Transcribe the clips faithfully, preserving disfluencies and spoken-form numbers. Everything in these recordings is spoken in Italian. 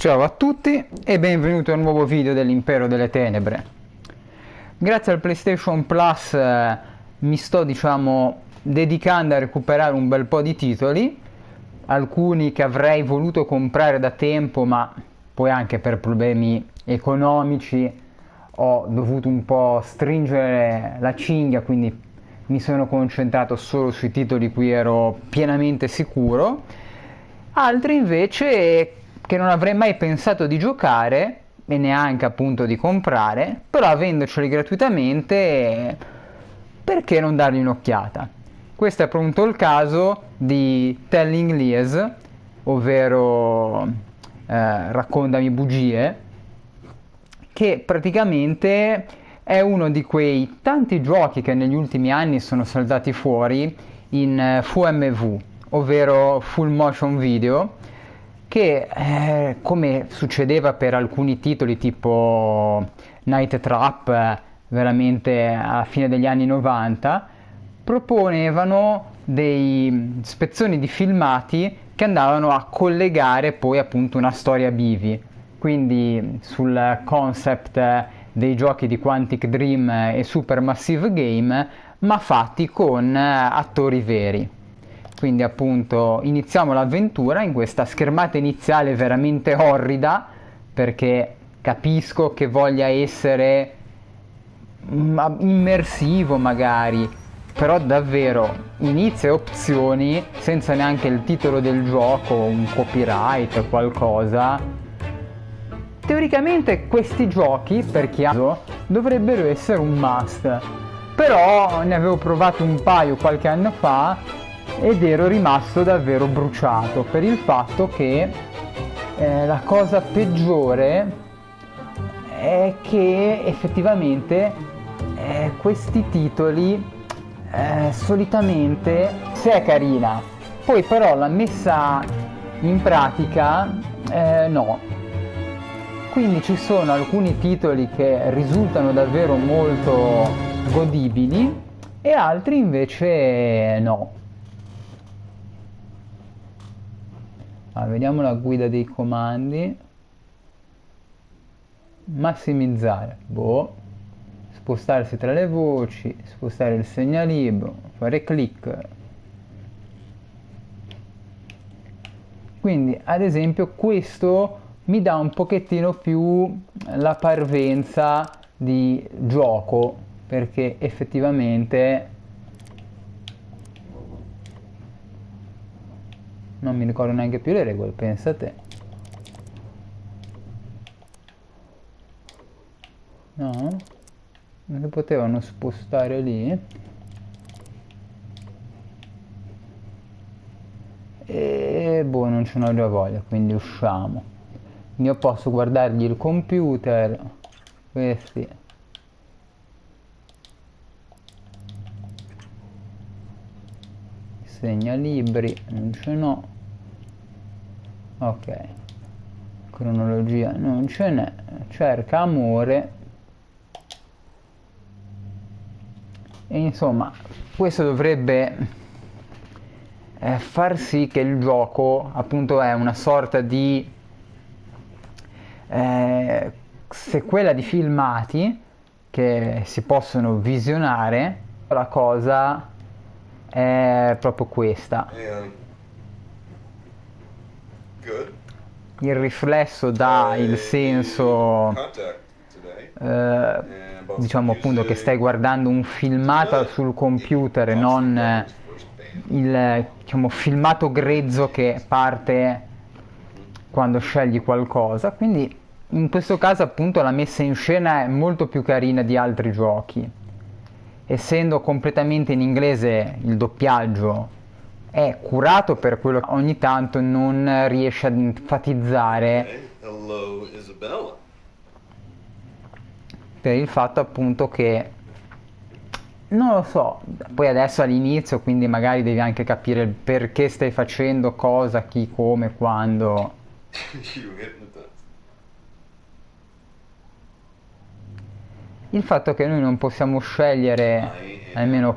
Ciao a tutti e benvenuti a un nuovo video dell'Impero delle Tenebre. Grazie al PlayStation Plus eh, mi sto diciamo dedicando a recuperare un bel po' di titoli, alcuni che avrei voluto comprare da tempo ma poi anche per problemi economici ho dovuto un po' stringere la cinghia, quindi mi sono concentrato solo sui titoli di cui ero pienamente sicuro, altri invece che non avrei mai pensato di giocare e neanche appunto di comprare, però avendoceli gratuitamente perché non dargli un'occhiata. Questo è pronto il caso di Telling Lies, ovvero eh, raccontami bugie, che praticamente è uno di quei tanti giochi che negli ultimi anni sono saltati fuori in F M V, ovvero Full Motion Video, che eh, come succedeva per alcuni titoli tipo Night Trap eh, veramente alla fine degli anni novanta, proponevano dei spezzoni di filmati che andavano a collegare poi appunto una storia bivi, quindi sul concept eh, dei giochi di Quantic Dream eh, e Super Massive Game, ma fatti con eh, attori veri. Quindi appunto iniziamo l'avventura in questa schermata iniziale veramente orrida, perché capisco che voglia essere immersivo magari, però davvero inizia opzioni senza neanche il titolo del gioco, un copyright o qualcosa. Teoricamente questi giochi, per chi ha caso, dovrebbero essere un must, però ne avevo provato un paio qualche anno fa ed ero rimasto davvero bruciato per il fatto che eh, la cosa peggiore è che effettivamente eh, questi titoli eh, solitamente se è carina, poi però la messa in pratica eh, no, quindi ci sono alcuni titoli che risultano davvero molto godibili e altri invece no. Ah, vediamo la guida dei comandi. Massimizzare, boh. Spostarsi tra le voci, spostare il segnalibro, fare clic. Quindi ad esempio questo mi dà un pochettino più la parvenza di gioco, perché effettivamente non mi ricordo neanche più le regole, pensa te. No? Non si potevano spostare lì. E boh, non ce n'ho già voglia, quindi usciamo. Io posso guardargli il computer. Questi. Segnalibri, non ce n'ho. Ok. Cronologia, non ce n'è. Cerca amore. E insomma, questo dovrebbe eh, far sì che il gioco appunto è una sorta di eh, sequela di filmati che si possono visionare. La cosa è proprio questa, il riflesso dà il senso eh, diciamo appunto che stai guardando un filmato sul computer, non il diciamo, filmato grezzo che parte quando scegli qualcosa, quindi in questo caso appunto la messa in scena è molto più carina di altri giochi. Essendo completamente in inglese il doppiaggio è curato per quello che ogni tanto non riesce ad enfatizzare, okay. Per il fatto appunto che non lo so, poi adesso all'inizio quindi magari devi anche capire il perché stai facendo cosa, chi, come, quando. Il fatto che noi non possiamo scegliere almeno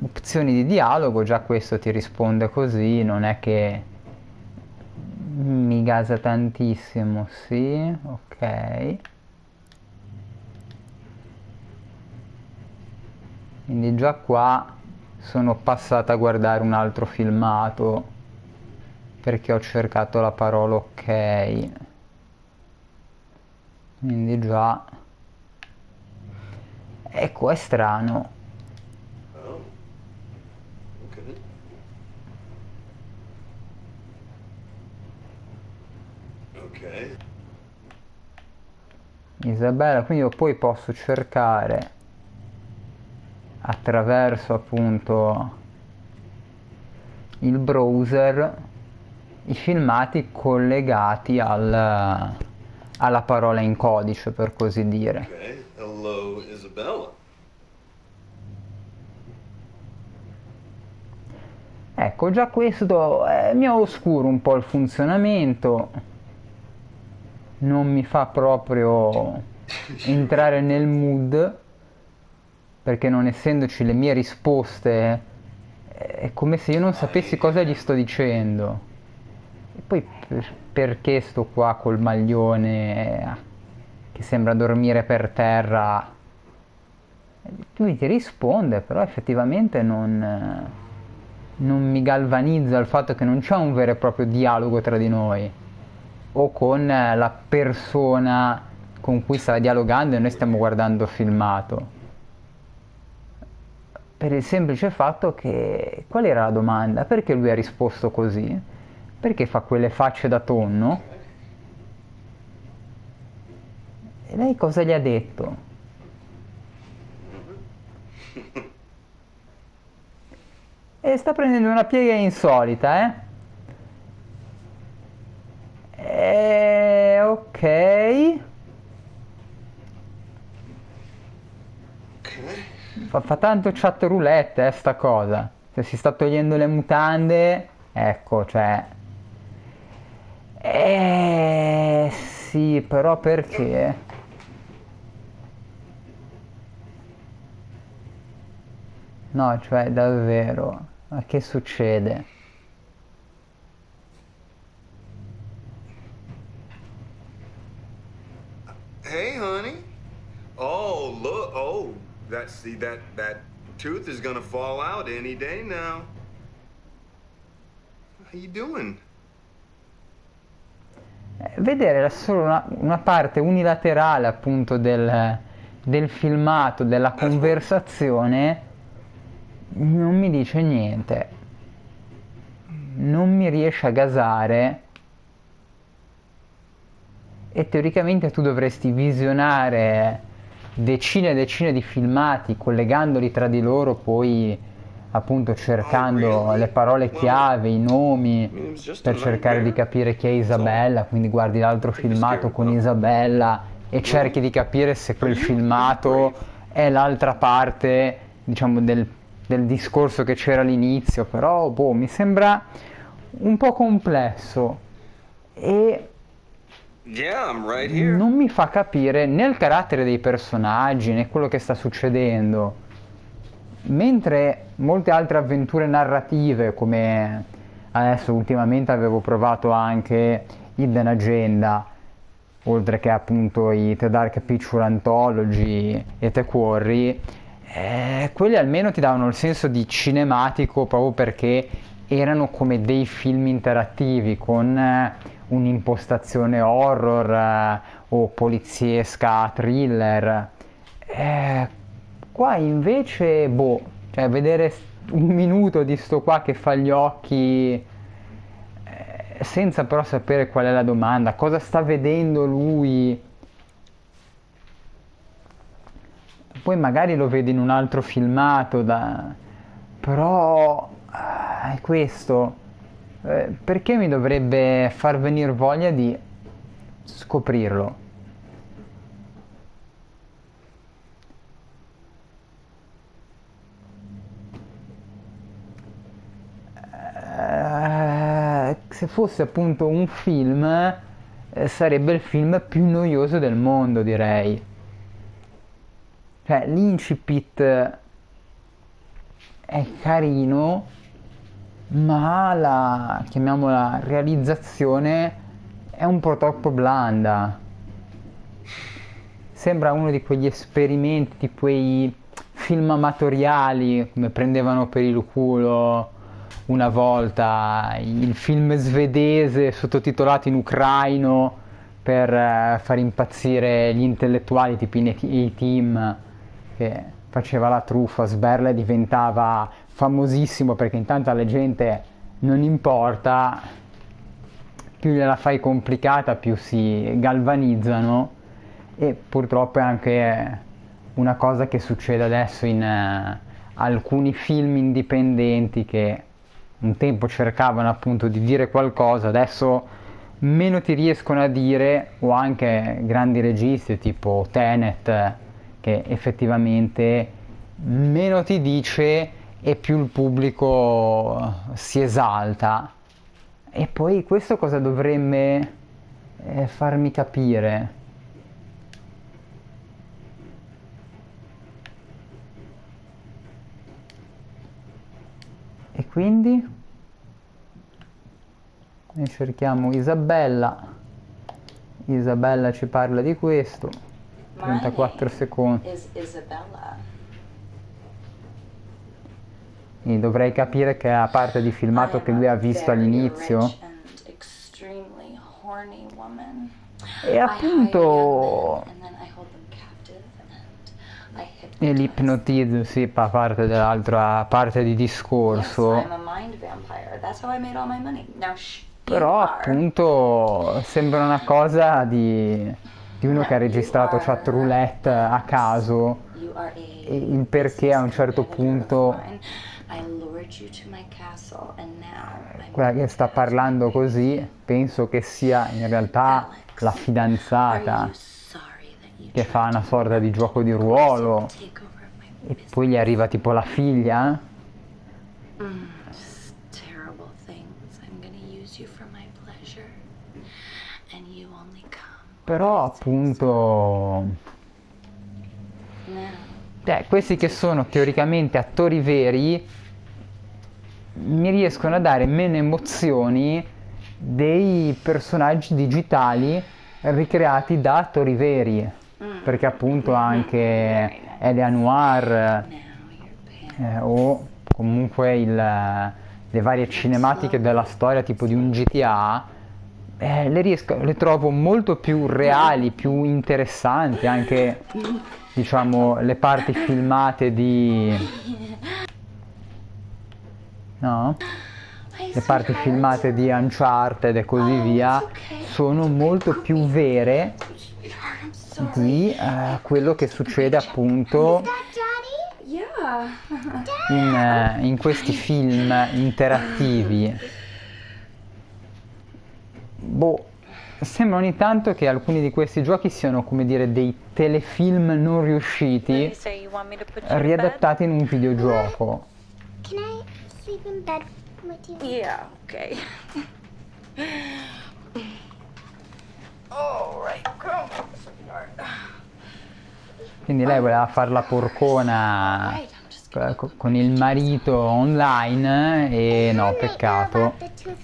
opzioni di dialogo, già questo ti risponde così, non è che mi gasa tantissimo, sì, ok. Quindi già qua sono passata a guardare un altro filmato perché ho cercato la parola ok. Quindi già... Ecco, è strano. Isabella, quindi io poi posso cercare attraverso appunto il browser i filmati collegati al, alla parola in codice, per così dire. Okay. Hello, Isabella. Ecco, già questo eh, mi oscura un po' il funzionamento. Non mi fa proprio entrare nel mood, perché non essendoci le mie risposte è come se io non sapessi cosa gli sto dicendo. E poi per, perché sto qua col maglione che sembra dormire per terra? Lui ti risponde, però effettivamente non, non mi galvanizza il fatto che non c'è un vero e proprio dialogo tra di noi, o con la persona con cui stava dialogando e noi stiamo guardando filmato, per il semplice fatto che qual era la domanda? Perché lui ha risposto così? Perché fa quelle facce da tonno? E lei cosa gli ha detto? E sta prendendo una piega insolita, eh? Eh, ok. Fa, fa tanto chat roulette eh, sta cosa. Se si sta togliendo le mutande, ecco, cioè. Eh sì, però perché? No, cioè davvero. Ma che succede? Hey, honey. Oh, look. Oh, that, see, that, that tooth is gonna fall out any day now. How you doing? Eh, vedere solo una, una parte unilaterale, appunto, del, del filmato, della conversazione, non mi dice niente. Non mi riesce a gasare. E teoricamente tu dovresti visionare decine e decine di filmati, collegandoli tra di loro, poi appunto cercando le parole chiave, i nomi, per cercare di capire chi è Isabella. Quindi guardi l'altro filmato con Isabella e cerchi di capire se quel filmato è l'altra parte, diciamo, del, del discorso che c'era all'inizio. Però boh, mi sembra un po' complesso e Yeah, I'm right here. Non mi fa capire né il carattere dei personaggi né quello che sta succedendo. Mentre molte altre avventure narrative, come adesso ultimamente avevo provato anche Hidden Agenda, oltre che appunto i The Dark Picture Anthology e The Quarry, eh, quelli almeno ti davano il senso di cinematico, proprio perché erano come dei film interattivi con eh, un'impostazione horror eh, o poliziesca, thriller. Eh, qua invece, boh, cioè vedere un minuto di sto qua che fa gli occhi eh, senza però sapere qual è la domanda, cosa sta vedendo lui. Poi magari lo vedi in un altro filmato, da... però eh, è questo. Eh, perché mi dovrebbe far venire voglia di scoprirlo? Eh, se fosse appunto un film, eh, sarebbe il film più noioso del mondo, direi. Cioè, l'incipit è carino, ma la, chiamiamola, realizzazione è un po' troppo blanda. Sembra uno di quegli esperimenti, di quei film amatoriali, come prendevano per il culo una volta il film svedese sottotitolato in ucraino per far impazzire gli intellettuali, tipo i team, che faceva la truffa, sberla e diventava famosissimo perché intanto alla gente non importa, più gliela fai complicata più si galvanizzano, e purtroppo è anche una cosa che succede adesso in uh, alcuni film indipendenti che un tempo cercavano appunto di dire qualcosa, adesso meno ti riescono a dire, o anche grandi registi tipo Tenet, che effettivamente meno ti dice e più il pubblico si esalta. E poi questo cosa dovrebbe eh, farmi capire? E quindi noi cerchiamo Isabella, Isabella ci parla di questo, trentaquattro secondi, e dovrei capire che è la parte di filmato che lui ha visto all'inizio. E appunto e l'ipnotizzo, sì, fa parte dell'altra parte di discorso. Però appunto sembra una cosa di, di uno che ha registrato chat roulette a caso, e il perché a un certo punto quella che sta parlando così penso che sia in realtà la fidanzata, che fa una sorta di gioco di ruolo, e poi gli arriva tipo la figlia. Però appunto eh, questi che sono teoricamente attori veri mi riescono a dare meno emozioni dei personaggi digitali ricreati da attori veri, perché appunto anche L A. Noire eh, o comunque il, le varie cinematiche della storia tipo di un G T A eh, le, riesco, le trovo molto più reali, più interessanti, anche diciamo le parti filmate di no? le parti filmate di Uncharted e così via sono molto più vere di eh, quello che succede appunto in, eh, in questi film interattivi. Boh, sembra ogni tanto che alcuni di questi giochi siano, come dire, dei telefilm non riusciti riadattati in un videogioco. Quindi lei voleva fare la porcona con il marito online, e no, peccato.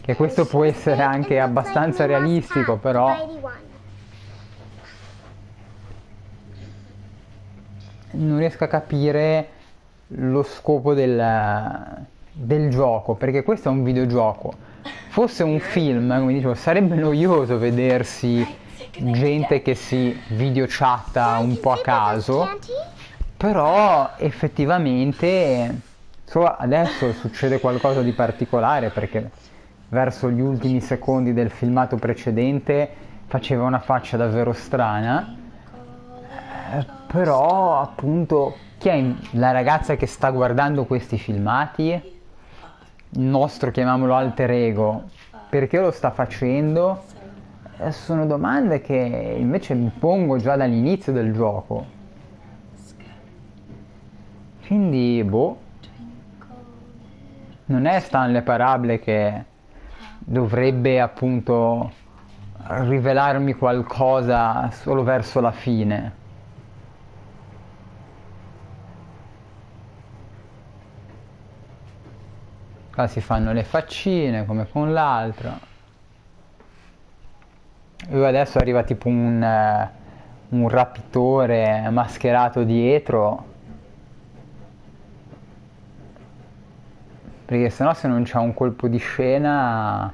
Che questo può essere anche abbastanza realistico, però non riesco a capire lo scopo del, del gioco, perché questo è un videogioco. Fosse un film, come dicevo, sarebbe noioso vedersi gente che si videochatta un po' a caso, però effettivamente adesso succede qualcosa di particolare, perché verso gli ultimi secondi del filmato precedente faceva una faccia davvero strana, però appunto chi è la ragazza che sta guardando questi filmati, il nostro, chiamiamolo, alter ego, perché lo sta facendo? Sono domande che invece mi pongo già dall'inizio del gioco. Quindi, boh, non è Stanley Parable che dovrebbe appunto rivelarmi qualcosa solo verso la fine. Qua si fanno le faccine come con l'altro. adesso arriva tipo un, un rapitore mascherato dietro, perché sennò se non c'è un colpo di scena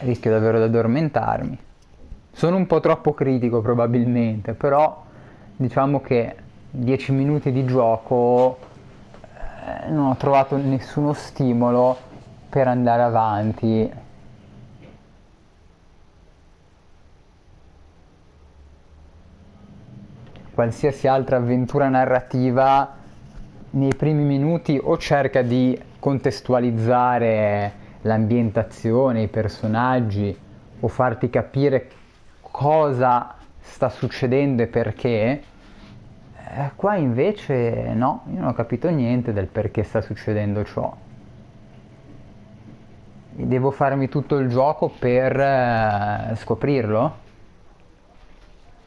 rischio davvero di addormentarmi. Sono un po' troppo critico probabilmente, però diciamo che dieci minuti di gioco eh, non ho trovato nessuno stimolo per andare avanti. Qualsiasi altra avventura narrativa nei primi minuti o cerca di contestualizzare l'ambientazione, i personaggi, o farti capire cosa sta succedendo e perché. Eh, qua invece no, io non ho capito niente del perché sta succedendo ciò. E devo farmi tutto il gioco per eh, scoprirlo?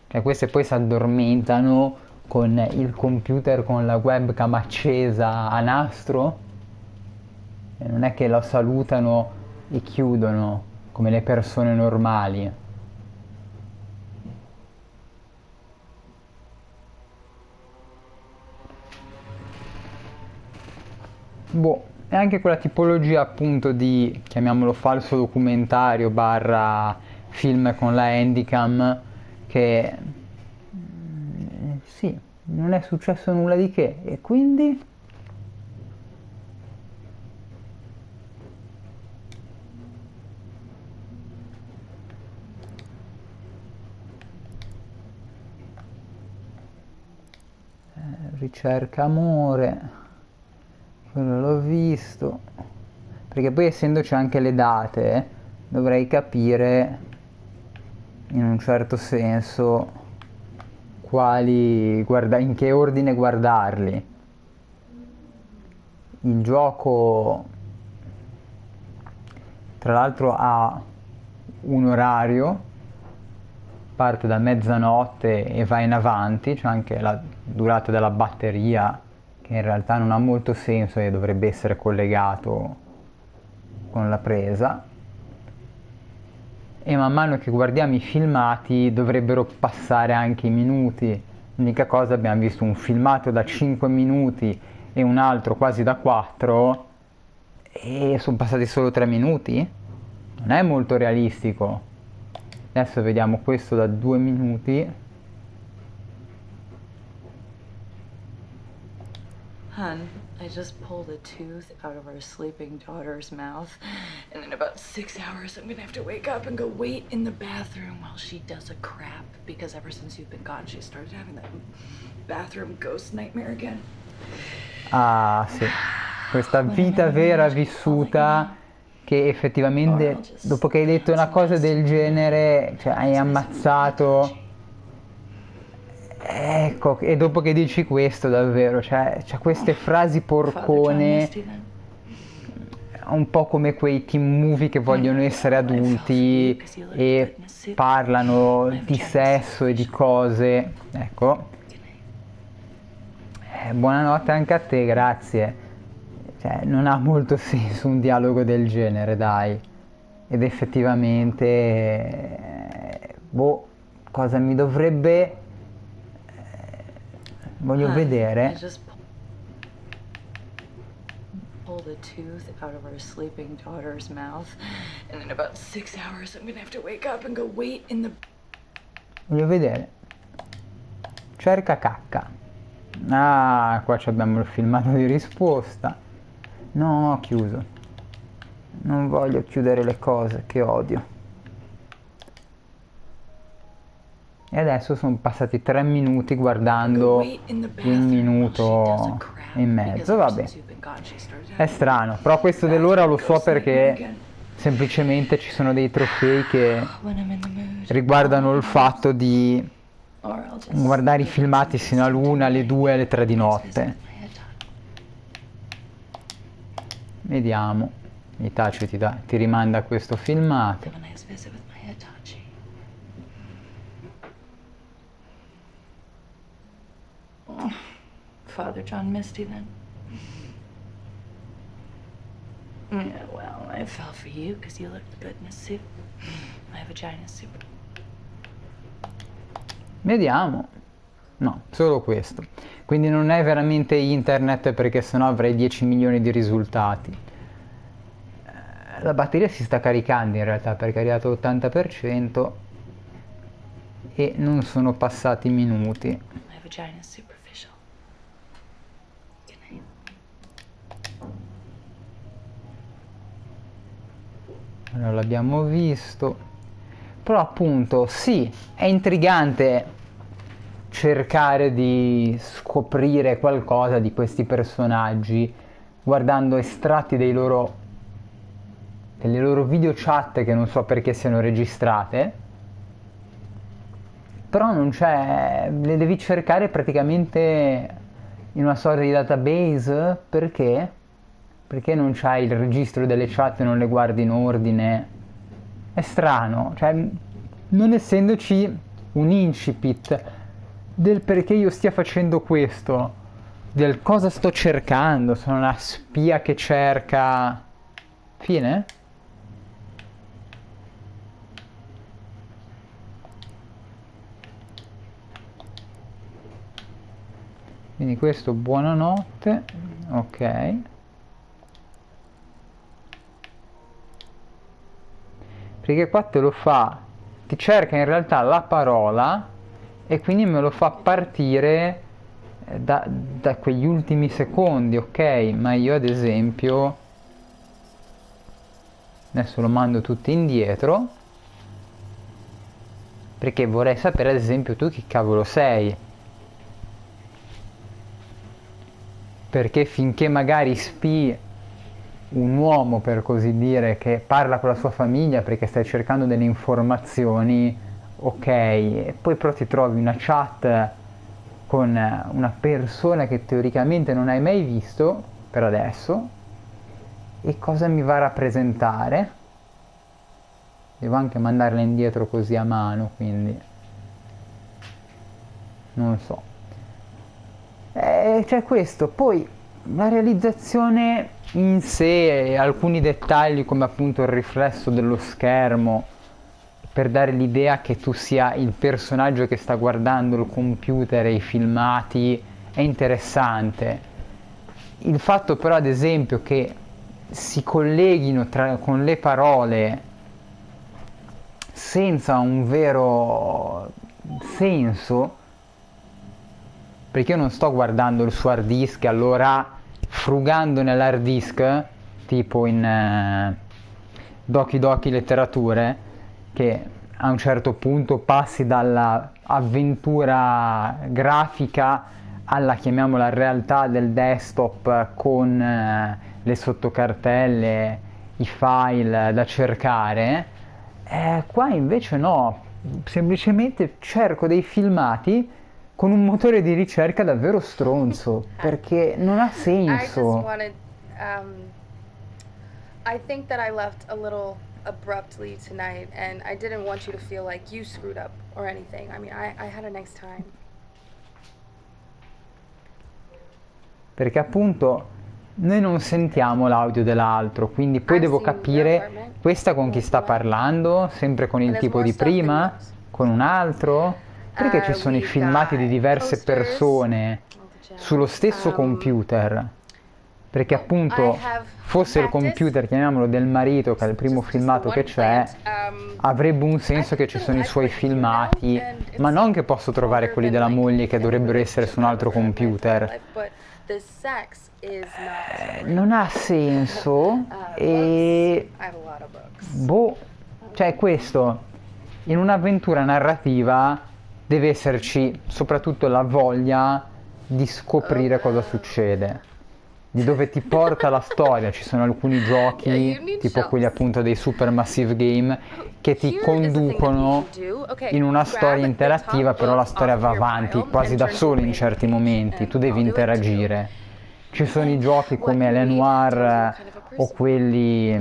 E queste poi si addormentano con il computer con la webcam accesa a nastro, e non è che lo salutano e chiudono come le persone normali. Boh, e anche quella tipologia appunto di, chiamiamolo, falso documentario barra film con la handicam, che sì, non è successo nulla di che, e quindi eh, ricerca amore, quello l'ho visto, perché poi essendoci anche le date dovrei capire in un certo senso quali guarda, in che ordine guardarli. Il gioco tra l'altro ha un orario, parte da mezzanotte e va in avanti, c'è anche la durata della batteria che in realtà non ha molto senso e dovrebbe essere collegato con la presa. E man mano che guardiamo i filmati dovrebbero passare anche i minuti. L'unica cosa, abbiamo visto un filmato da cinque minuti e un altro quasi da quattro, e sono passati solo tre minuti? Non è molto realistico. Adesso vediamo questo da due minuti. Hun, I just pulled a tooth out of our sleeping daughter's mouth, and in about six hours I'm gonna have to wake up and go wait in the bathroom while she does a crap, because ever since you've been gone she started having that bathroom ghost nightmare again. Ah sì, questa vita vera vissuta, che effettivamente dopo che hai detto una cosa del genere, cioè hai ammazzato. Ecco, e dopo che dici questo davvero, cioè, c'è queste frasi porcone, un po' come quei teen movie che vogliono essere adulti e parlano di sesso e di cose. Ecco, eh, buonanotte anche a te, grazie. Cioè, non ha molto senso un dialogo del genere, dai. Ed effettivamente, eh, boh, cosa mi dovrebbe... Voglio vedere. Pulled a tooth out of our sleeping daughter's mouth, and in about six hours I'm gonna have to wake up and go wait in the... Voglio vedere. Cerca cacca. Ah, qua abbiamo il filmato di risposta. No, ho chiuso. Non voglio chiudere le cose, che odio. E adesso sono passati tre minuti guardando un minuto e mezzo, vabbè. È strano, però questo dell'ora lo so perché semplicemente ci sono dei trofei che riguardano il fatto di guardare i filmati sino all'una, alle due, alle tre di notte. Vediamo, mi taci, ti, da, ti rimanda a questo filmato. Father John missed you then? Yeah, well, I fell for you because you looked good in a suit. My vagina's super. Vediamo. No, solo questo. Quindi non è veramente internet, perché sennò avrei dieci milioni di risultati. La batteria si sta caricando in realtà, perché è arrivato all'ottanta per cento e non sono passati minuti. Allora, l'abbiamo visto. Però appunto, sì, è intrigante cercare di scoprire qualcosa di questi personaggi guardando estratti dei loro delle loro video chat, che non so perché siano registrate, però non c'è, le devi cercare praticamente in una sorta di database. Perché? Perché non c'hai il registro delle chat e non le guardi in ordine. È strano, cioè non essendoci un incipit del perché io stia facendo questo, del cosa sto cercando, sono una spia che cerca... Fine? Quindi questo buonanotte, ok. Perché qua te lo fa, ti cerca in realtà la parola e quindi me lo fa partire da, da quegli ultimi secondi, ok? Ma io ad esempio adesso lo mando tutti indietro, perché vorrei sapere ad esempio tu chi cavolo sei, perché finché magari spi un uomo, per così dire, che parla con la sua famiglia perché stai cercando delle informazioni, ok, e poi però ti trovi una chat con una persona che teoricamente non hai mai visto per adesso, e cosa mi va a rappresentare? Devo anche mandarla indietro così a mano, quindi non so, eh, c'è questo. Poi la realizzazione in sé, alcuni dettagli come appunto il riflesso dello schermo per dare l'idea che tu sia il personaggio che sta guardando il computer e i filmati, è interessante. Il fatto però ad esempio che si colleghino tra, con le parole senza un vero senso, perché io non sto guardando il suo hard disk, allora frugando nell'hard disk tipo in eh, Doki Doki letterature, che a un certo punto passi dalla avventura grafica alla, chiamiamola, realtà del desktop con eh, le sottocartelle, i file da cercare. Eh, qua invece no, semplicemente cerco dei filmati con un motore di ricerca davvero stronzo, perché non ha senso. Wanted, um, I think that I left a little abruptly tonight and I didn't want you to feel like you screwed up or anything. I mean, I, I had a next time. Perché appunto noi non sentiamo l'audio dell'altro, quindi poi I've devo capire questa con chi sta parlando, sempre con il tipo di prima, con un altro... Perché ci sono i filmati di diverse persone sullo stesso computer? Perché appunto fosse il computer, chiamiamolo, del marito, che è il primo filmato che c'è, avrebbe un senso che ci sono i suoi filmati, ma non che posso trovare quelli della moglie che dovrebbero essere su un altro computer. Eh, non ha senso e... Boh, cioè questo, in un'avventura narrativa... deve esserci soprattutto la voglia di scoprire cosa succede, di dove ti porta la storia. Ci sono alcuni giochi, tipo quelli appunto dei Super Massive Game, che ti conducono in una storia interattiva, però la storia va avanti quasi da sola in certi momenti, tu devi interagire. Ci sono i giochi come L A. Noire o quelli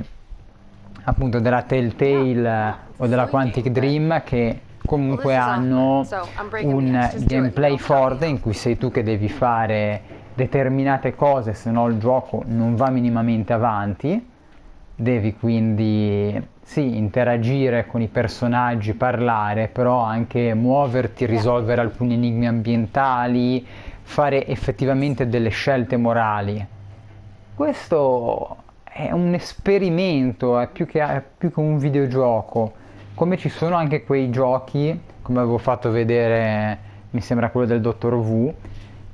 appunto della Telltale o della Quantic Dream, che comunque hanno un gameplay forte in cui sei tu che devi fare determinate cose, se no il gioco non va minimamente avanti. Devi quindi sì, interagire con i personaggi, parlare, però anche muoverti, risolvere alcuni enigmi ambientali, fare effettivamente delle scelte morali. Questo è un esperimento, è più che, è più che un videogioco, come ci sono anche quei giochi, come avevo fatto vedere, mi sembra quello del Dottor V,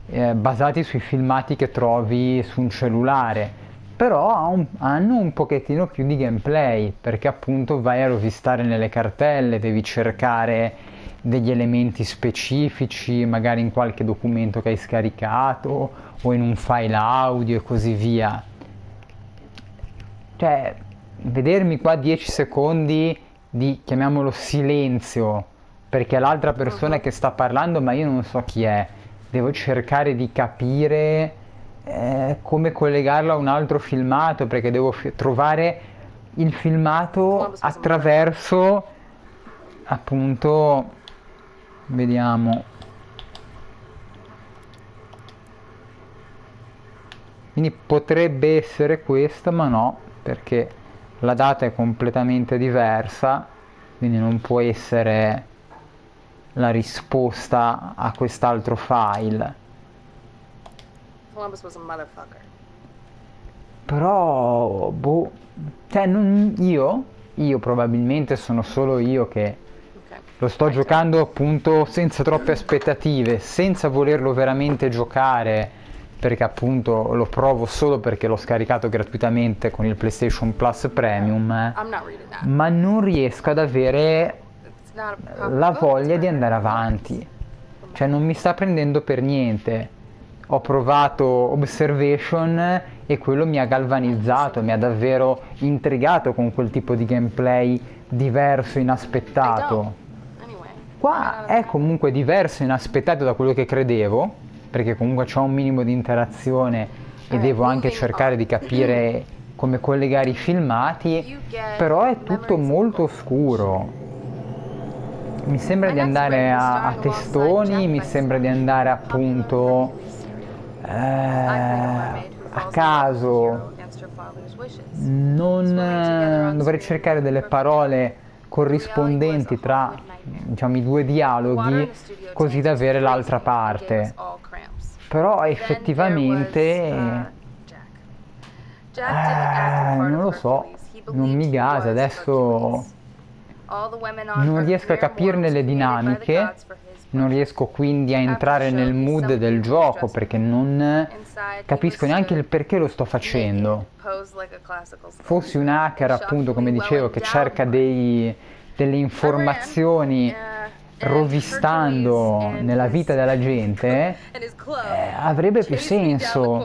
eh, basati sui filmati che trovi su un cellulare, però hanno un pochettino più di gameplay, perché appunto vai a rovistare nelle cartelle, devi cercare degli elementi specifici, magari in qualche documento che hai scaricato o in un file audio e così via. Cioè, vedermi qua dieci secondi di, chiamiamolo, silenzio, perché l'altra persona che sta parlando ma io non so chi è, devo cercare di capire Eh, come collegarlo a un altro filmato, perché devo fi- trovare il filmato attraverso, appunto, vediamo, quindi potrebbe essere questo, ma no, perché la data è completamente diversa, quindi non può essere la risposta a quest'altro file. Was a Però, boh, cioè non io, io probabilmente sono solo io che okay. lo sto right. giocando appunto senza troppe aspettative, senza volerlo veramente giocare, perché appunto lo provo solo perché l'ho scaricato gratuitamente con il PlayStation Plus Premium, ma non riesco ad avere la voglia di andare avanti, cioè non mi sta prendendo per niente. Ho provato Observation e quello mi ha galvanizzato, mi ha davvero intrigato con quel tipo di gameplay diverso, inaspettato. Qua è comunque diverso, inaspettato da quello che credevo, perché comunque c'ho un minimo di interazione e devo anche cercare di capire come collegare i filmati, però è tutto molto oscuro. Mi sembra di andare a, a testoni, mi sembra di andare appunto... Eh, a caso, non eh, dovrei cercare delle parole corrispondenti tra, diciamo, i due dialoghi, così da avere l'altra parte. Però effettivamente eh, non lo so, non mi gasa. Adesso non riesco a capirne le dinamiche, non riesco quindi a entrare nel mood del gioco, perché non capisco neanche il perché lo sto facendo. Fossi un hacker, appunto, come dicevo, che cerca dei, delle informazioni rovistando nella vita della gente, eh, avrebbe più senso.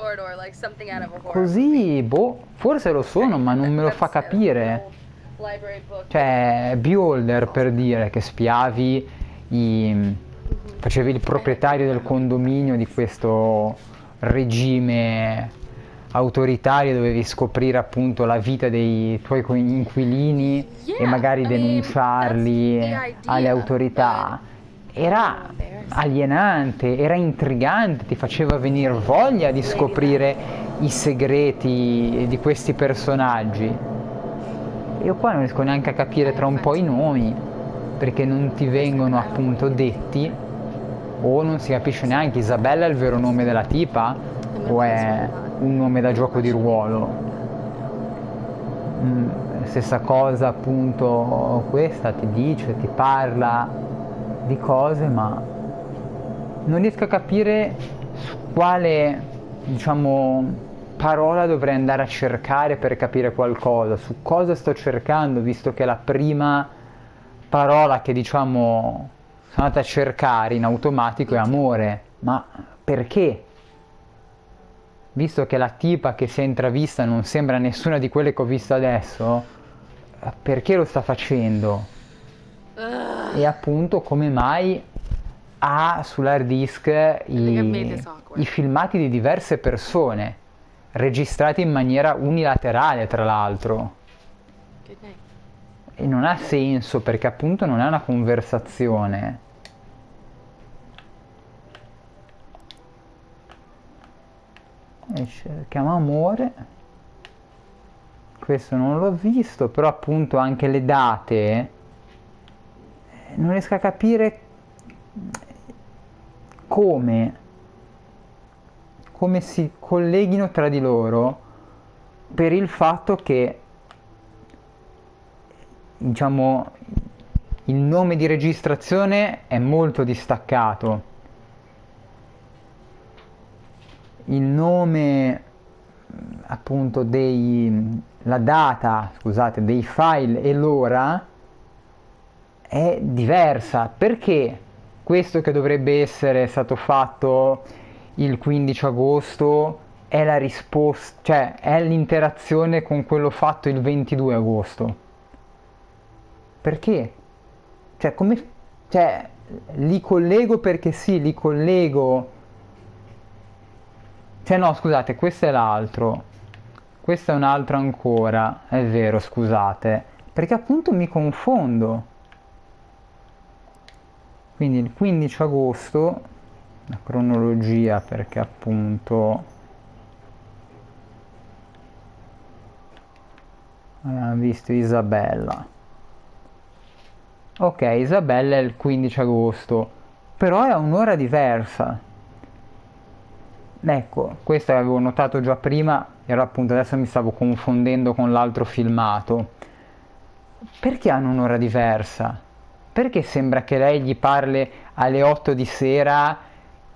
Così, boh, forse lo sono, ma non me lo fa capire. Cioè, Beholder, per dire, che spiavi i... facevi il proprietario del condominio di questo regime autoritario, dovevi scoprire appunto la vita dei tuoi inquilini e magari denunciarli alle autorità. Era alienante, era intrigante, ti faceva venire voglia di scoprire i segreti di questi personaggi. Io qua non riesco neanche a capire tra un po' i nomi, perché non ti vengono appunto detti, o non si capisce neanche. Isabella è il vero nome della tipa o è un nome da gioco di ruolo? Mm, stessa cosa appunto, questa ti dice, ti parla di cose, ma non riesco a capire su quale, diciamo, parola dovrei andare a cercare per capire qualcosa, su cosa sto cercando, visto che la prima parola che, diciamo, sono andata a cercare in automatico è amore. Ma perché? Visto che la tipa che si è intravista non sembra nessuna di quelle che ho visto adesso, perché lo sta facendo? E appunto, come mai ha sull'hard disk i, i filmati di diverse persone, registrati in maniera unilaterale, tra l'altro? E non ha senso, perché appunto non è una conversazione. E cerchiamo amore. questo non l'ho visto, però appunto anche le date non riesco a capire come come si colleghino tra di loro, per il fatto che, diciamo, il nome di registrazione è molto distaccato, il nome appunto dei la data, scusate, dei file e l'ora è diversa, perché questo che dovrebbe essere stato fatto il quindici agosto è la risposta, cioè è l'interazione con quello fatto il ventidue agosto. Perché? Cioè, come, cioè li collego perché sì, li collego. Cioè no, scusate, questo è l'altro. Questo è un altro ancora, è vero, scusate, perché appunto mi confondo. Quindi il quindici agosto, la cronologia, perché appunto abbiamo visto Isabella. Ok, Isabella è il quindici agosto, però è un'ora diversa. Ecco, questo l'avevo notato già prima, però appunto adesso mi stavo confondendo con l'altro filmato. Perché hanno un'ora diversa? Perché sembra che lei gli parli alle otto di sera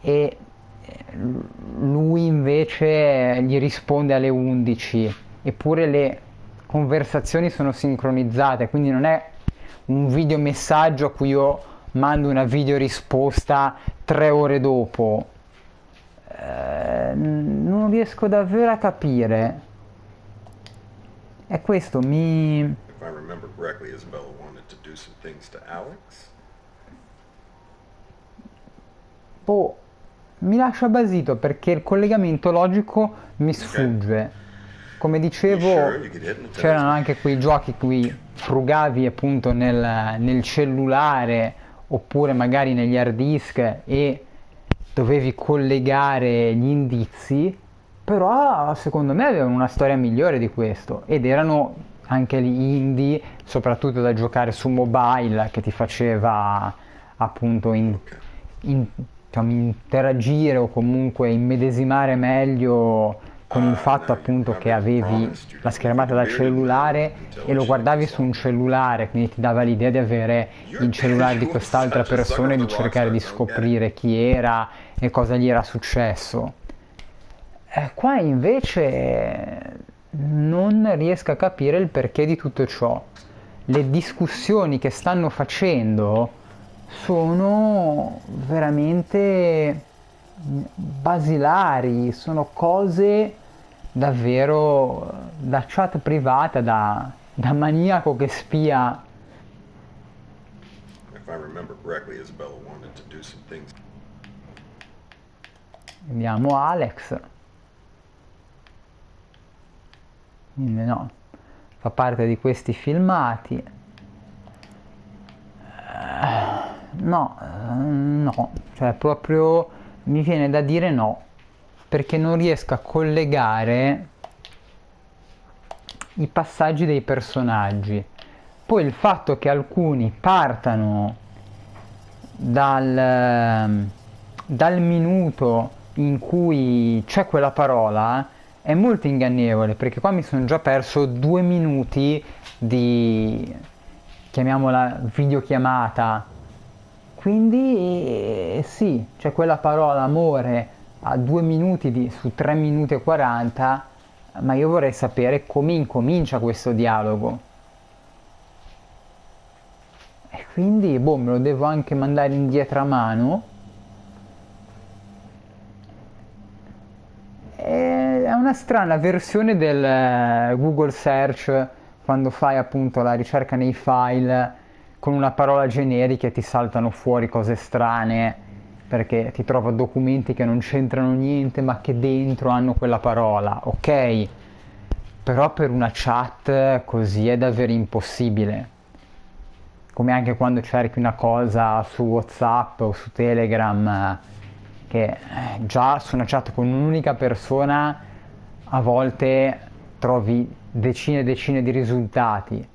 e lui invece gli risponde alle undici, eppure le conversazioni sono sincronizzate, quindi non è un videomessaggio a cui io mando una videorisposta tre ore dopo. Eh, non riesco davvero a capire. E questo mi... If I remember correctly, Isabella wanted to do some things to Alex. Boh, mi lascia basito perché il collegamento logico mi sfugge. Okay. Come dicevo, c'erano anche quei giochi qui frugavi appunto nel, nel cellulare oppure magari negli hard disk e dovevi collegare gli indizi, però secondo me avevano una storia migliore di questo ed erano anche gli indie, soprattutto da giocare su mobile, che ti faceva appunto in, in, diciamo, interagire o comunque immedesimare meglio con il fatto appunto che avevi la schermata da cellulare e lo guardavi su un cellulare, quindi ti dava l'idea di avere il cellulare di quest'altra persona e di cercare di scoprire chi era e cosa gli era successo. Eh, qua invece non riesco a capire il perché di tutto ciò. Le discussioni che stanno facendo sono veramente basilari, sono cose davvero da chat privata, da, da maniaco che spia. Vediamo Alex. Quindi no, fa parte di questi filmati. No, no, cioè proprio mi viene da dire no, perché non riesco a collegare i passaggi dei personaggi. Poi il fatto che alcuni partano dal, dal minuto in cui c'è quella parola è molto ingannevole, perché qua mi sono già perso due minuti di, chiamiamola, videochiamata. Quindi sì, cioè quella parola amore a due minuti di, su tre minuti e quaranta, ma io vorrei sapere come incomincia questo dialogo. E quindi, boh, me lo devo anche mandare indietro a mano. È una strana versione del Google Search, quando fai appunto la ricerca nei file con una parola generica ti saltano fuori cose strane, perché ti trovo documenti che non c'entrano niente ma che dentro hanno quella parola, ok? Però per una chat così è davvero impossibile. Come anche quando cerchi una cosa su WhatsApp o su Telegram, che già su una chat con un'unica persona a volte trovi decine e decine di risultati,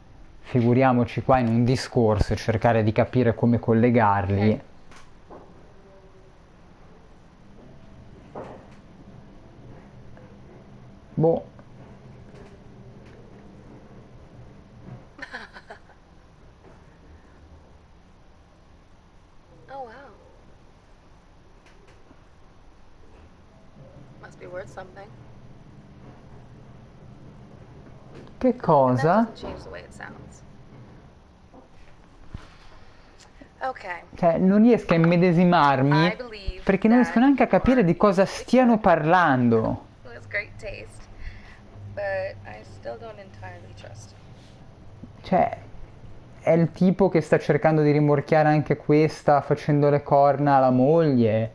figuriamoci qua in un discorso e cercare di capire come collegarli. Boh. Che cosa? Cioè, non riesco a immedesimarmi perché non riesco neanche a capire di cosa stiano parlando. Cioè, è il tipo che sta cercando di rimorchiare anche questa facendo le corna alla moglie.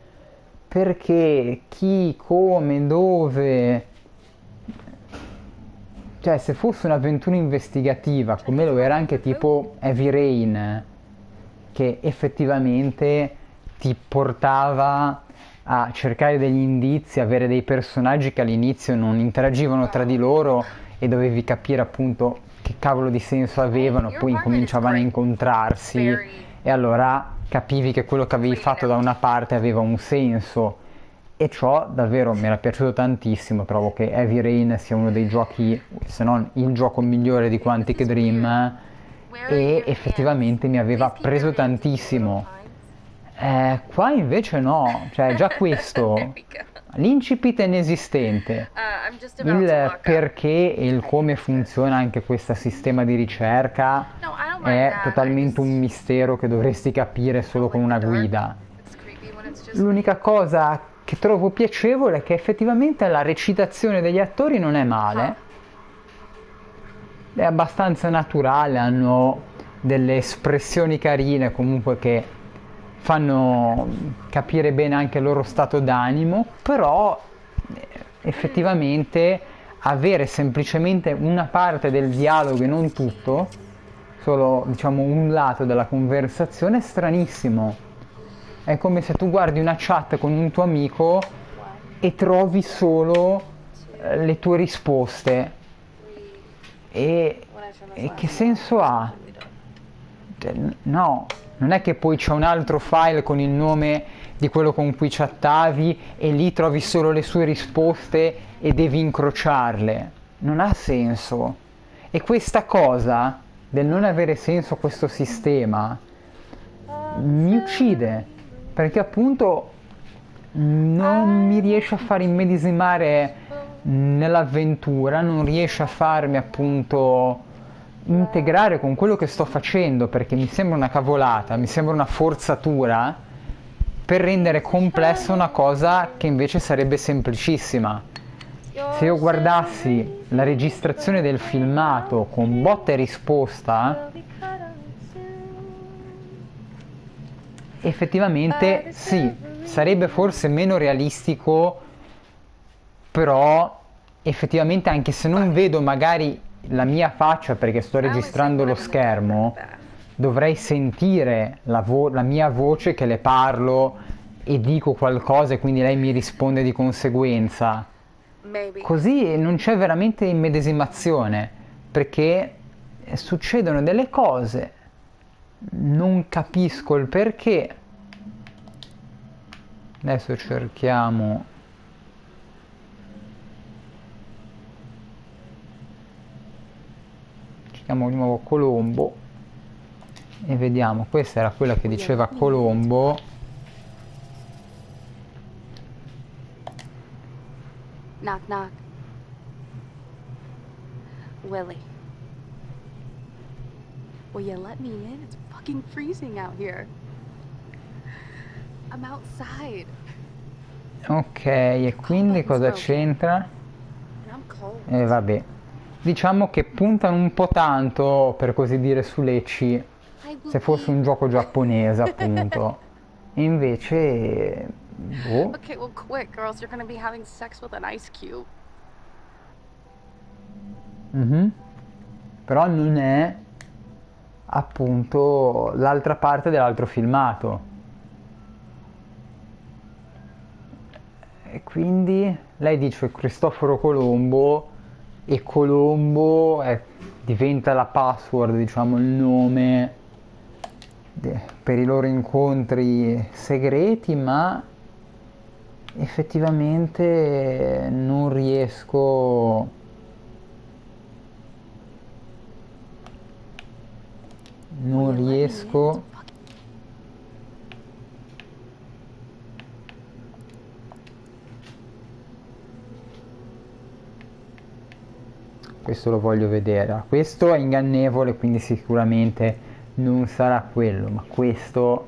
Perché? Chi? Come? Dove? Cioè, se fosse un'avventura investigativa, come lo era anche tipo Heavy Rain, che effettivamente ti portava a cercare degli indizi, avere dei personaggi che all'inizio non interagivano tra di loro e dovevi capire appunto che cavolo di senso avevano, poi incominciavano a incontrarsi e allora capivi che quello che avevi fatto da una parte aveva un senso. E ciò davvero mi era piaciuto tantissimo, trovo che Heavy Rain sia uno dei giochi, se non il gioco migliore di Quantic Dream, e effettivamente mi aveva preso tantissimo. Eh, qua invece no, cioè già questo, l'incipit è inesistente, il perché e il come funziona anche questo sistema di ricerca è totalmente un mistero che dovresti capire solo con una guida. L'unica cosa che trovo piacevole che effettivamente la recitazione degli attori non è male, è abbastanza naturale, hanno delle espressioni carine comunque che fanno capire bene anche il loro stato d'animo, però effettivamente avere semplicemente una parte del dialogo e non tutto, solo diciamo un lato della conversazione è stranissimo. È come se tu guardi una chat con un tuo amico e trovi solo le tue risposte. E, e che senso ha? No, non è che poi c'è un altro file con il nome di quello con cui chattavi e lì trovi solo le sue risposte e devi incrociarle. Non ha senso. E questa cosa del non avere senso questo sistema mi uccide. Perché appunto non mi riesce a far immedesimare nell'avventura, non riesce a farmi appunto integrare con quello che sto facendo, perché mi sembra una cavolata, mi sembra una forzatura per rendere complessa una cosa che invece sarebbe semplicissima. Se io guardassi la registrazione del filmato con botta e risposta, effettivamente sì, sarebbe forse meno realistico, però effettivamente anche se non vedo magari la mia faccia perché sto registrando lo schermo, dovrei sentire la, vo- la mia voce che le parlo e dico qualcosa e quindi lei mi risponde di conseguenza. Così non c'è veramente immedesimazione, perché succedono delle cose. Non capisco il perché. Adesso cerchiamo cerchiamo di nuovo Colombo e vediamo, questa era quella che diceva Colombo. Knock knock. Willie, will you let me in? It's fucking freezing out here. I'm outside. Ok, e quindi cosa c'entra? E eh, vabbè, diciamo che puntano un po' tanto, per così dire, su Lecci, se fosse un gioco giapponese appunto. E invece boh. Ok, well quick girls, you're gonna be having sex with an ice cube. Mhm. Però non è appunto l'altra parte dell'altro filmato, e quindi lei dice Cristoforo Colombo e Colombo è, diventa la password, diciamo il nome de, per i loro incontri segreti, ma effettivamente non riesco non riesco questo lo voglio vedere. Questo è ingannevole, quindi sicuramente non sarà quello, ma questo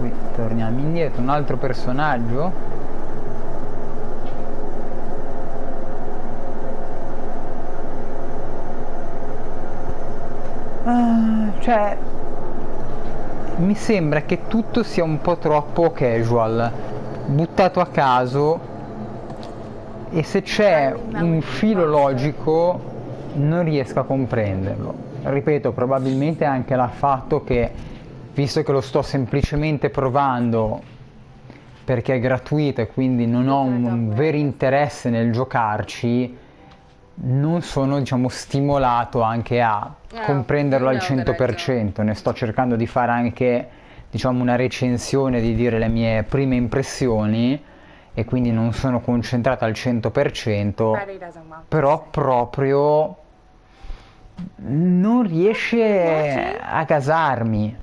qui torniamo indietro, un altro personaggio. Uh, cioè mi sembra che tutto sia un po' troppo casual, buttato a caso, e se c'è un filo logico non riesco a comprenderlo. Ripeto, probabilmente anche il fatto che, visto che lo sto semplicemente provando perché è gratuito e quindi non ho un, un vero interesse nel giocarci, non sono, diciamo, stimolato anche a comprenderlo al cento per cento. Ne sto cercando di fare anche, diciamo, una recensione, di dire le mie prime impressioni, e quindi non sono concentrato al cento per cento, però proprio non riesce a gasarmi,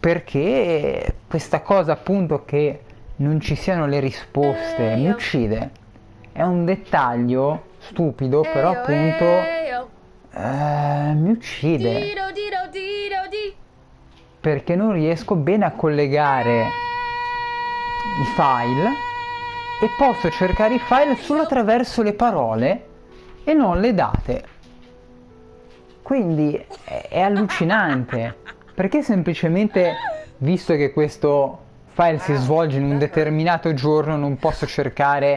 perché questa cosa appunto che non ci siano le risposte mi uccide. È un dettaglio stupido, però appunto eh, mi uccide, perché non riesco bene a collegare i file, e posso cercare i file solo attraverso le parole e non le date. Quindi è, è allucinante, perché semplicemente, visto che questo file si svolge in un determinato giorno, non posso cercare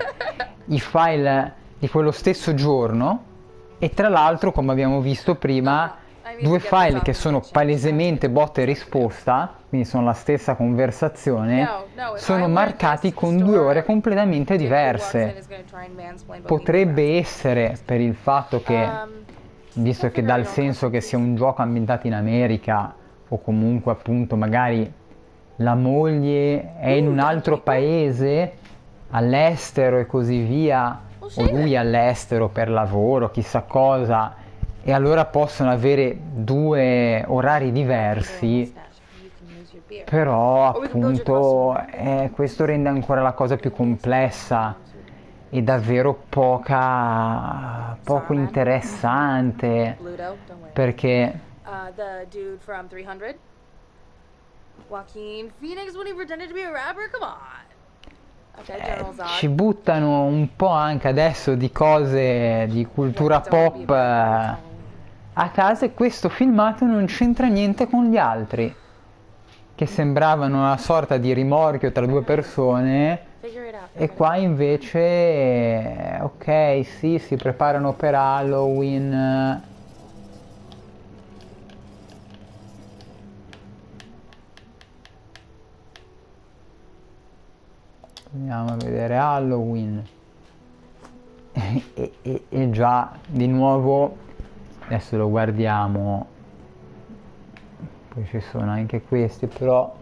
i file di quello stesso giorno. E tra l'altro, come abbiamo visto prima, due file che sono palesemente botta e risposta, quindi sono la stessa conversazione, sono marcati con due ore completamente diverse. Potrebbe essere per il fatto che, visto che dà il senso che sia un gioco ambientato in America, o comunque appunto magari la moglie è in un altro paese, all'estero e così via, o lui all'estero per lavoro, chissà cosa, e allora possono avere due orari diversi. Però appunto eh, questo rende ancora la cosa più complessa e davvero poca poco interessante, perché Eh, ci buttano un po' anche adesso di cose di cultura pop eh, a casa, e questo filmato non c'entra niente con gli altri, che sembravano una sorta di rimorchio tra due persone, e qua invece eh, ok, sì, si preparano per Halloween. Andiamo a vedere Halloween e, e, e già di nuovo, adesso lo guardiamo, poi ci sono anche questi, però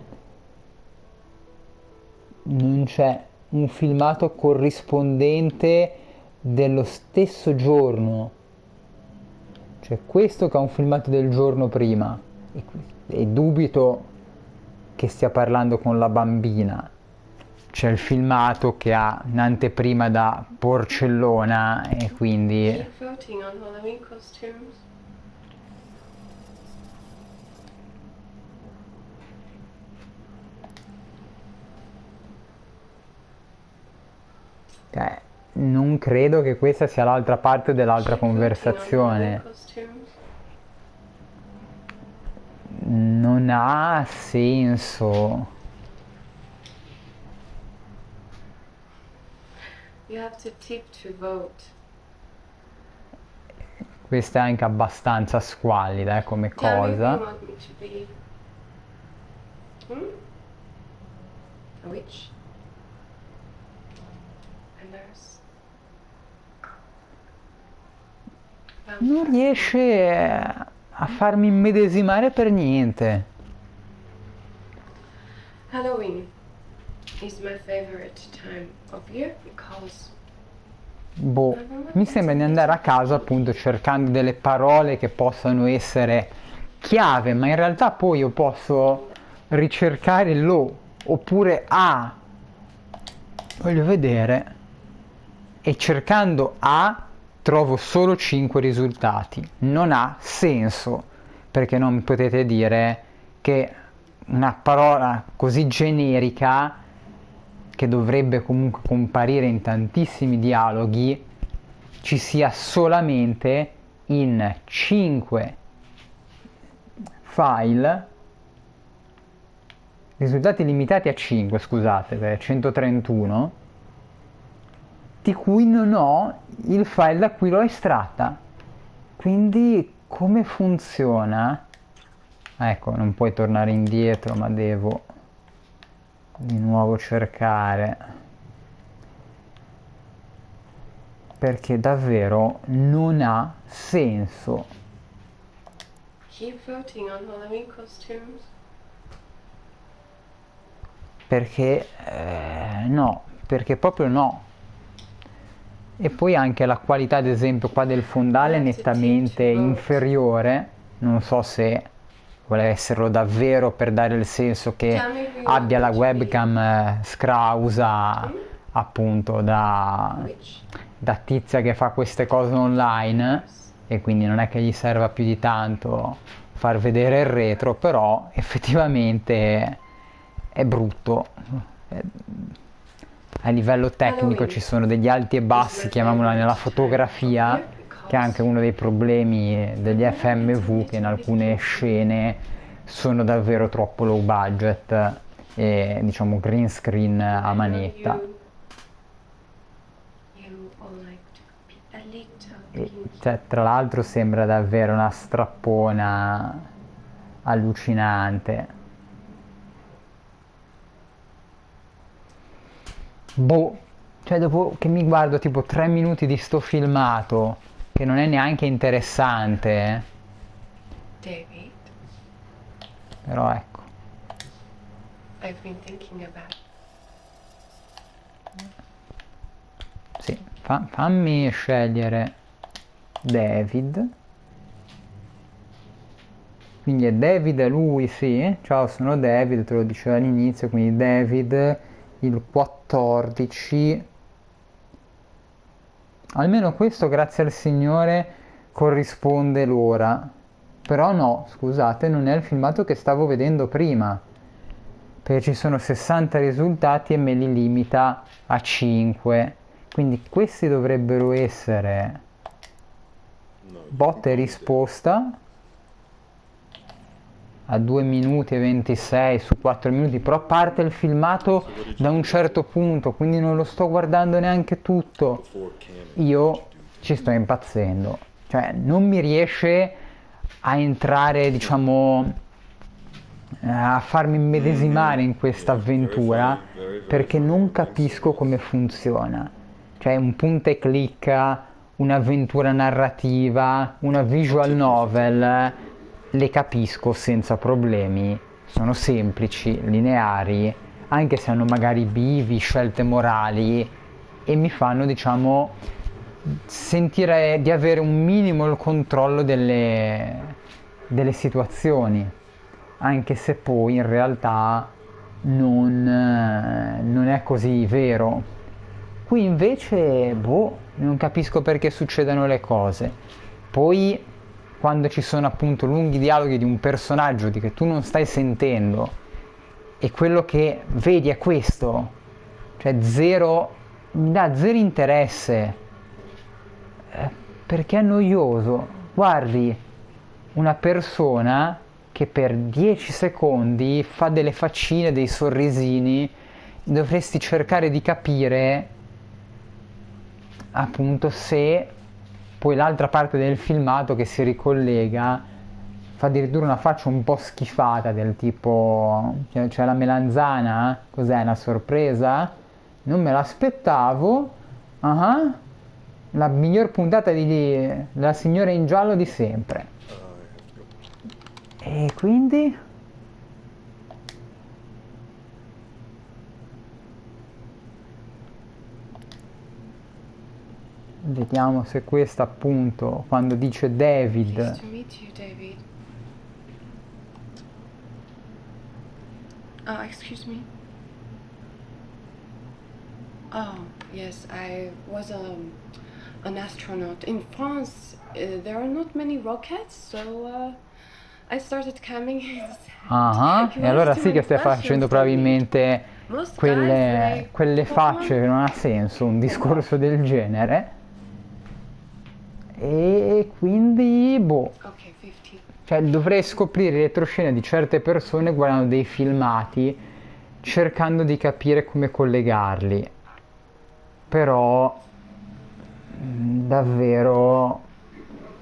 non c'è un filmato corrispondente dello stesso giorno. C'è questo che ha un filmato del giorno prima, e, e dubito che stia parlando con la bambina. C'è il filmato che ha un'anteprima da Porcellona, e quindi eh, non credo che questa sia l'altra parte dell'altra conversazione. Non ha senso. You have to tip to vote. questa è anche abbastanza squallida eh, come cosa. A witch. Non riesce a farmi immedesimare per niente. Halloween is my favorite time of year because... Boh, mi sembra di andare a casa appunto cercando delle parole che possano essere chiave, ma in realtà poi io posso ricercare lo oppure a, voglio vedere, e cercando a trovo solo cinque risultati. Non ha senso, perché non mi potete dire che una parola così generica, che dovrebbe comunque comparire in tantissimi dialoghi, ci sia solamente in cinque file, risultati limitati a cinque, scusate, centotrentuno, di cui non ho il file da cui l'ho estratta. Quindi come funziona? Ecco, non puoi tornare indietro, ma devo di nuovo cercare, perché davvero non ha senso. Keep voting on Halloween costumes. Perché eh, no, perché proprio no. E poi anche la qualità, ad esempio, qua del fondale è nettamente inferiore. Non so se voleva esserlo davvero per dare il senso che abbia la webcam scrausa appunto da, da tizia che fa queste cose online, e quindi non è che gli serva più di tanto far vedere il retro, però effettivamente è brutto. A livello tecnico ci sono degli alti e bassi, chiamiamola, nella fotografia, che è anche uno dei problemi degli F M V, che in alcune scene sono davvero troppo low budget e diciamo green screen a manetta. E, cioè, tra l'altro sembra davvero una strappona allucinante. Boh, cioè dopo che mi guardo tipo tre minuti di sto filmato che non è neanche interessante, David. Però ecco, I've been thinking about... Sì, fa fammi scegliere David. Quindi è David lui, sì. Ciao, sono David, te lo dicevo all'inizio, quindi David il quattordici. Almeno questo, grazie al Signore, corrisponde l'ora. Però no, scusate, non è il filmato che stavo vedendo prima, perché ci sono sessanta risultati e me li limita a cinque. Quindi questi dovrebbero essere botta e risposta a due minuti e ventisei su quattro minuti, però parte il filmato da un certo punto, quindi non lo sto guardando neanche tutto. Io ci sto impazzendo, cioè non mi riesce a entrare, diciamo, a farmi immedesimare in questa avventura, perché non capisco come funziona. Cioè un punta e clicca, un'avventura narrativa, una visual novel, le capisco senza problemi, sono semplici, lineari, anche se hanno magari bivi, scelte morali, e mi fanno, diciamo, sentire di avere un minimo il controllo delle, delle situazioni, anche se poi in realtà non, non è così vero. Qui invece, boh, non capisco perché succedano le cose. Poi quando ci sono appunto lunghi dialoghi di un personaggio di che tu non stai sentendo e quello che vedi è questo, cioè zero, mi dà zero interesse, eh, perché è noioso. Guardi una persona che per dieci secondi fa delle faccine, dei sorrisini, dovresti cercare di capire appunto se poi l'altra parte del filmato che si ricollega fa addirittura una faccia un po' schifata del tipo, cioè, cioè la melanzana, cos'è, una sorpresa? Non me l'aspettavo. Uh-huh. La miglior puntata di, di La signora in giallo di sempre. E quindi? Vediamo se questa, appunto, quando dice David, nice to meet you, David. Oh, excuse me. Oh, yes, I was um, an astronaut. In France, uh, there are not many rockets, so uh, I started coming. Ah, uh-huh. E allora sì che stai facendo probabilmente quelle, quelle facce che non ha senso, un discorso del genere. E quindi, boh, cioè dovrei scoprire retroscene di certe persone guardando dei filmati, cercando di capire come collegarli. Però, davvero,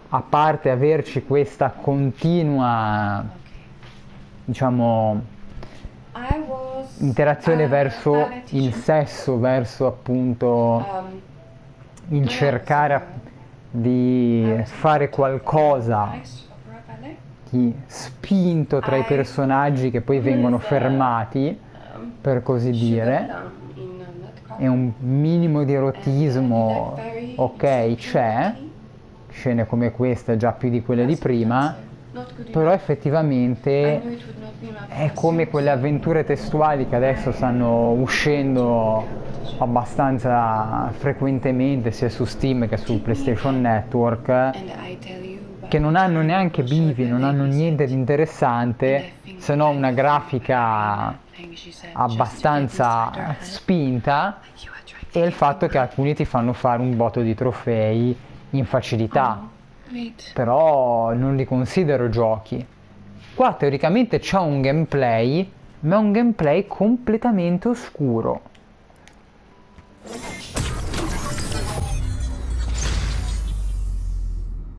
a parte averci questa continua, diciamo, interazione verso il sesso, verso appunto il cercare di fare qualcosa di spinto tra i personaggi che poi vengono fermati, per così dire, e un minimo di erotismo, ok, c'è, scene come questa già più di quelle di prima, però effettivamente è come quelle avventure testuali che adesso stanno uscendo abbastanza frequentemente sia su Steam che sul PlayStation Network, che non hanno neanche bivi, non hanno niente di interessante, se no una grafica abbastanza spinta e il fatto che alcuni ti fanno fare un botto di trofei in facilità, però non li considero giochi. Qua teoricamente c'è un gameplay, ma è un gameplay completamente oscuro.